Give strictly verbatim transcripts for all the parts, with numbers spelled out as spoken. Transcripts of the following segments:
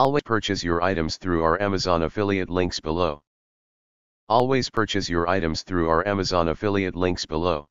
Always purchase your items through our Amazon affiliate links below. Always purchase your items through our Amazon affiliate links below.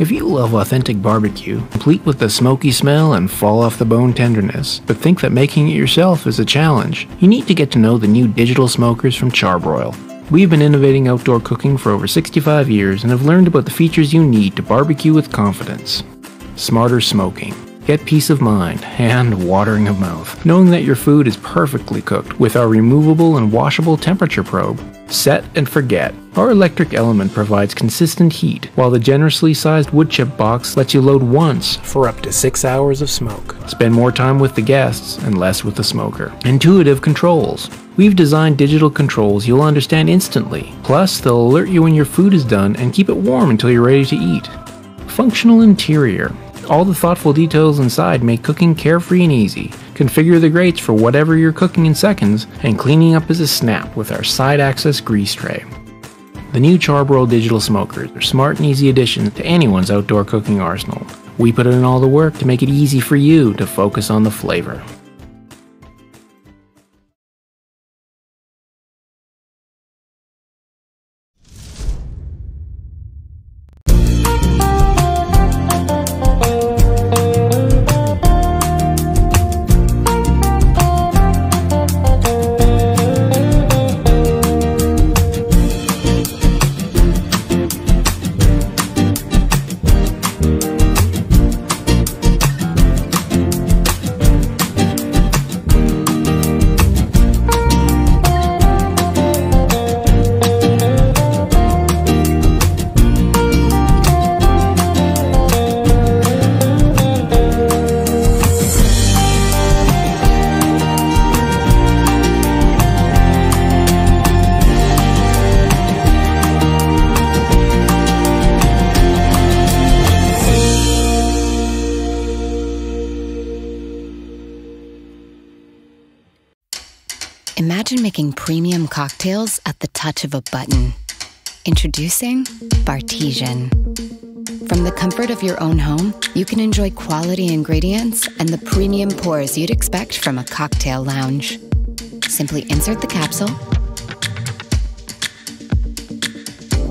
If you love authentic barbecue, complete with the smoky smell and fall off the bone tenderness, but think that making it yourself is a challenge, you need to get to know the new digital smokers from Char-Broil. We've been innovating outdoor cooking for over sixty-five years and have learned about the features you need to barbecue with confidence. Smarter smoking. Get peace of mind and watering of mouth, knowing that your food is perfectly cooked with our removable and washable temperature probe. Set and forget. Our electric element provides consistent heat, while the generously sized wood chip box lets you load once for up to six hours of smoke. Spend more time with the guests and less with the smoker. Intuitive controls. We've designed digital controls you'll understand instantly. Plus, they'll alert you when your food is done and keep it warm until you're ready to eat. Functional interior. All the thoughtful details inside make cooking carefree and easy. Configure the grates for whatever you're cooking in seconds, and cleaning up is a snap with our side-access grease tray. The new Char-Broil digital smokers are smart and easy additions to anyone's outdoor cooking arsenal. We put in all the work to make it easy for you to focus on the flavor. Imagine making premium cocktails at the touch of a button. Introducing Bartesian. From the comfort of your own home, you can enjoy quality ingredients and the premium pours you'd expect from a cocktail lounge. Simply insert the capsule,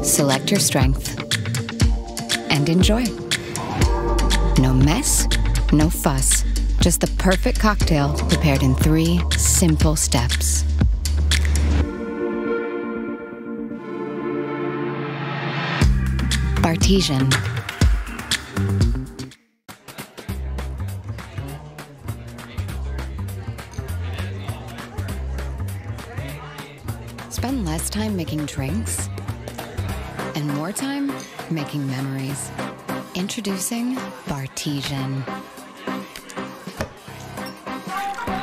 select your strength, and enjoy. No mess, no fuss. Just the perfect cocktail prepared in three simple steps. Bartesian. Spend less time making drinks and more time making memories. Introducing Bartesian.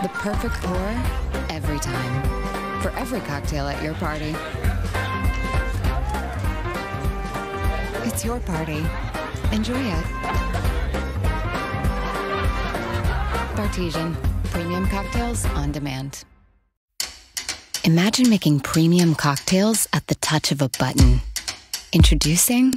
The perfect pour every time, for every cocktail at your party. It's your party. Enjoy it. Bartesian, premium cocktails on demand. Imagine making premium cocktails at the touch of a button. Introducing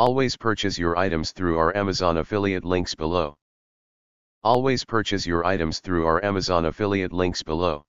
Always purchase your items through our Amazon affiliate links below. Always purchase your items through our Amazon affiliate links below.